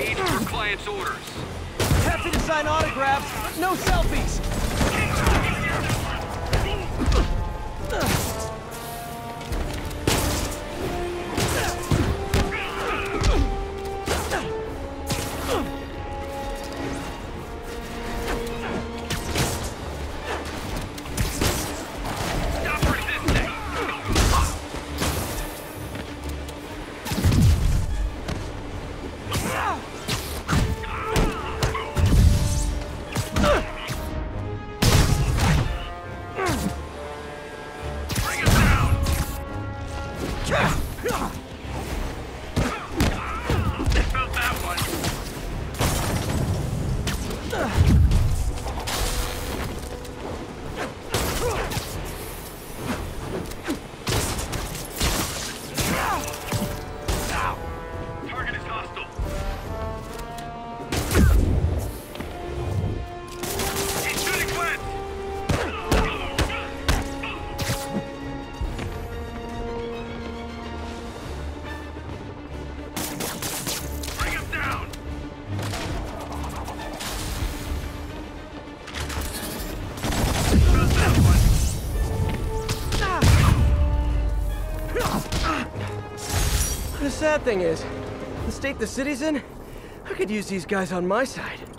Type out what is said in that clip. Heed your client's orders. Happy to sign autographs, but no selfies. The sad thing is, the state the city's in, I could use these guys on my side.